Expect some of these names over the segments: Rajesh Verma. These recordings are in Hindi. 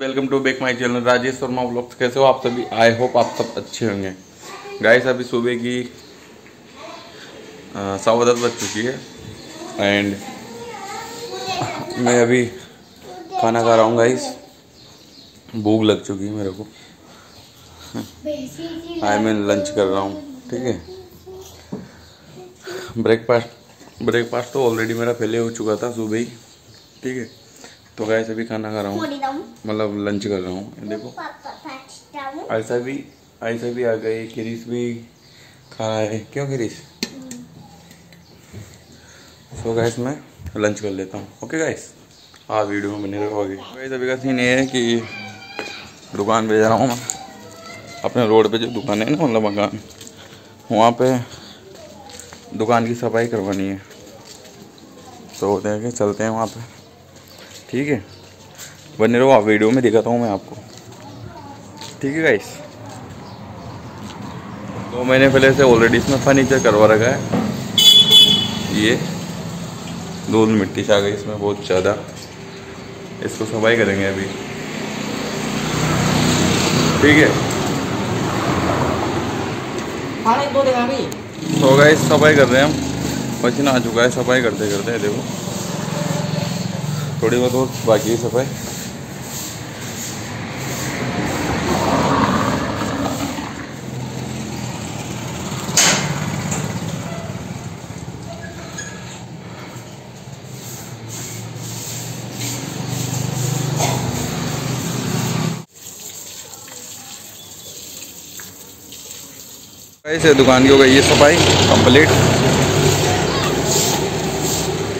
Welcome to back my channel Rajesh Verma vlogs. कैसे हो आप सभी? आई होप आप सब अच्छे होंगे। गाइस अभी सुबह की 10:15 बज चुकी है एंड मैं अभी खाना खा रहा हूँ। गाइस भूख लग चुकी है मेरे को। आई मीन लंच कर रहा हूँ, ठीक है। ब्रेकफास्ट तो ऑलरेडी मेरा पहले हो चुका था सुबह ही, ठीक है। तो गाइस अभी खाना खा रहा हूँ, मतलब लंच कर रहा हूँ। देखो ऐसा भी आ गए। किरीश भी खा रहा है, क्यों किरीश? सो गाइस मैं लंच कर लेता हूँ। ओके गाइस हाँ वीडियो में बने रहो। गाइस अभी का सीन ये है कि दुकान पे जा रहा हूँ मैं। अपने रोड पे जो दुकान है ना, मतलब मकान, वहाँ पे दुकान की सफाई करवानी है। तो देखें चलते हैं वहाँ पे, ठीक है। बने रहो, आप वीडियो में दिखाता हूँ मैं आपको, ठीक है गाइस। तो मैंने पहले से ऑलरेडी इसमें फर्नीचर करवा रखा है। ये धूल मिट्टी छा गई इसमें बहुत ज़्यादा, इसको सफाई करेंगे अभी, ठीक है। तो गाइस सफाई कर रहे हैं हम, पसीना आ चुका है सफाई करते करते। देखो थोड़ी बहुत और बाकी है सफाई। ऐसे दुकान की हो गई ये सफाई कंप्लीट।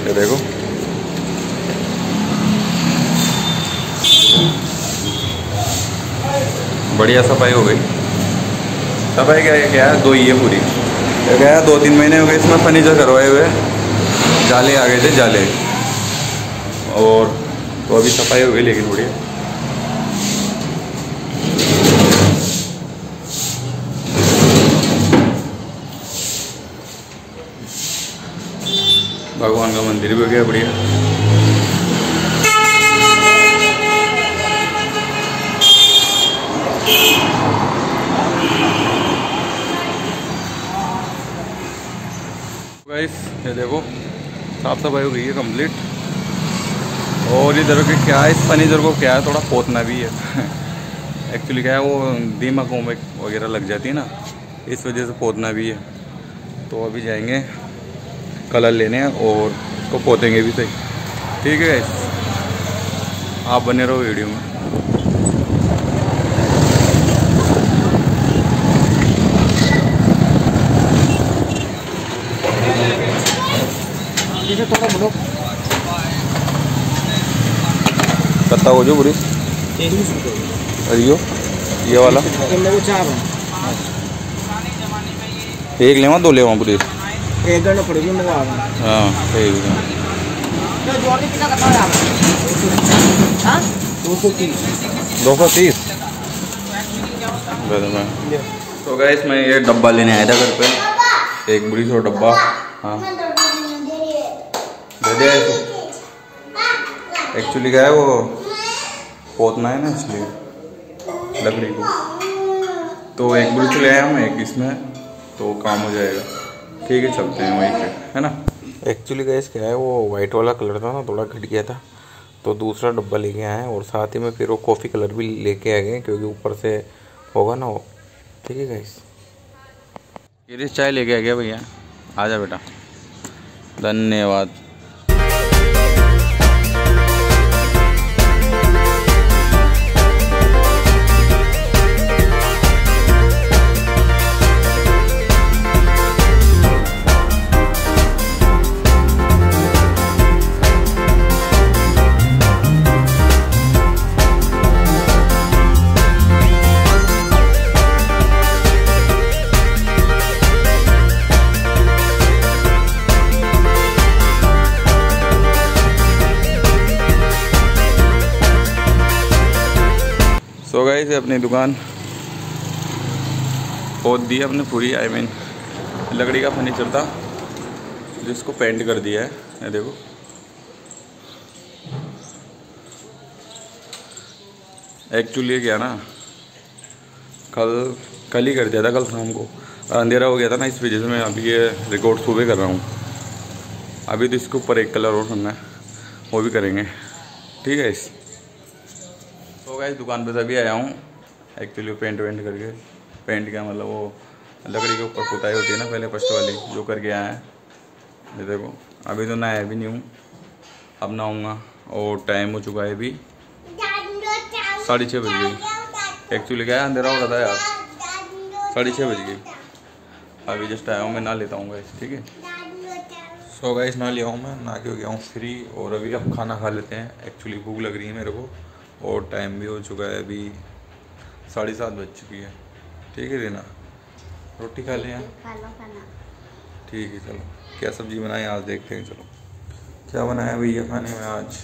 ये देखो बढ़िया सफाई हो गई। सफाई क्या है, दो ये पूरी क्या है, 2-3 महीने हो गए इसमें फर्नीचर करवाए हुए। जाले आ गए थे जाले, और तो अभी सफाई हो गई लेकिन बढ़िया। भगवान का मंदिर भी हो गया बढ़िया। गाइस ये देखो साफ सफाई हो गई है कंप्लीट। और इधर के क्या है, इस फर्नीचर को क्या है थोड़ा पोतना भी है। एक्चुअली क्या है वो दीमकों में वगैरह लग जाती है ना, इस वजह से पोतना भी है। तो अभी जाएंगे कलर लेने और उसको पोतेंगे भी सही, ठीक है। आप बने रहो वीडियो में। कत्ता हो जो बुरी अरियो ये वाला एक लेवा 2 लेवा बुरी एक घंटा पड़ेगी मेरा। हाँ ठीक है। तो जोड़ी कितना करता है आप? हाँ 230। 230। तो गाइस मैं ये डब्बा लेने आया था घर पे, एक बुरी सौ डब्बा। हाँ दे दिया। एक्चुअली क्या है वो पोतना है ना, इसलिए लकड़ी को। तो एक बुरी सौ ले आया हम, एक इसमें तो काम हो जाएगा, ठीक है। चलते हैं वहीं पे, है ना। एक्चुअली गाइस क्या है वो वाइट वाला कलर था ना, थोड़ा घट गया था तो दूसरा डब्बा लेके आए हैं। और साथ ही में फिर वो कॉफ़ी कलर भी लेके आ गए क्योंकि ऊपर से होगा ना वो, ठीक है गाइस। गिरीश चाय लेके आ गया भैया, आजा बेटा, धन्यवाद। तो गाइस अपनी दुकान पोत दी अपने पूरी। आई मीन लकड़ी का फर्नीचर था जिसको पेंट कर दिया है, ये देखो एक्चुअली ये क्या ना, कल ही कर दिया था, कल शाम को अंधेरा हो गया था ना, इस वजह से मैं अभी ये रिकॉर्ड सुबह कर रहा हूँ। अभी तो इसके ऊपर एक कलर और करना है, वो भी करेंगे, ठीक है। इस तो गाइस दुकान पर अभी आया हूँ, एक्चुअली पेंट वेंट करके, पेंट क्या मतलब वो लकड़ी के ऊपर पुताई होती है ना पहले फर्स्ट वाली, जो करके आया है ये देखो। अभी तो नहाया भी नहीं हूँ, अब नहाऊँगा और टाइम हो चुका है अभी 6:30 बज गई। एक्चुअली क्या है अंधेरा हो रहा था यार, 6:30 बज गई। अभी जस्ट आया हूँ मैं, नहा लेता हूँ गाइस, ठीक है। सो गाइस नहा लिया हूँ मैं, नहा के हो गया हूँ फ्री, और अभी अब खाना खा लेते हैं। एक्चुअली भूख लग रही है मेरे को, और टाइम भी हो चुका है अभी 7:30 बज चुकी है, ठीक है। रीना रोटी खा लें, ठीक है। चलो क्या सब्जी बनाए आज देखते हैं। चलो क्या बनाया भैया खाने में आज,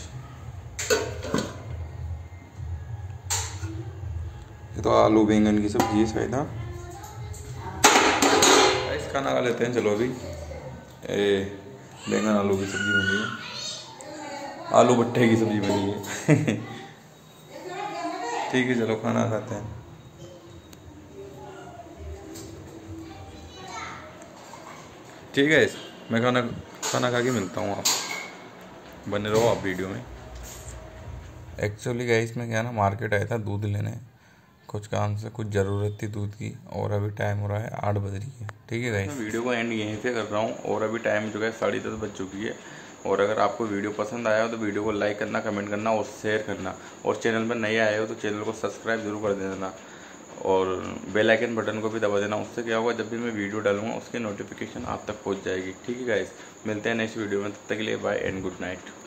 ये तो आलू बैंगन की सब्जी है शायद। हाँ खाना खा लेते हैं, चलो अभी बैंगन आलू की सब्जी बनी है, आलू भट्टे की सब्जी बनी है ठीक है चलो खाना खाते हैं। ठीक है मैं खाना खा के मिलता हूँ, आप बने रहो आप वीडियो में। एक्चुअली गाइस मैं क्या ना मार्केट आया था दूध लेने, कुछ काम से, कुछ ज़रूरत थी दूध की, और अभी टाइम हो रहा है 8 बज रही है, ठीक है गाइस। वीडियो का एंड यहीं से कर रहा हूँ, और अभी टाइम जो है 10:30 बज चुकी है। और अगर आपको वीडियो पसंद आया हो तो वीडियो को लाइक करना, कमेंट करना और शेयर करना, और चैनल पर नए आए हो तो चैनल को सब्सक्राइब जरूर कर देना, और बेल आइकन बटन को भी दबा देना। उससे क्या होगा, जब भी मैं वीडियो डालूंगा उसकी नोटिफिकेशन आप तक पहुंच जाएगी, ठीक है गाइस। मिलते हैं नेक्स्ट वीडियो में, तब तक के लिए बाय एंड गुड नाइट।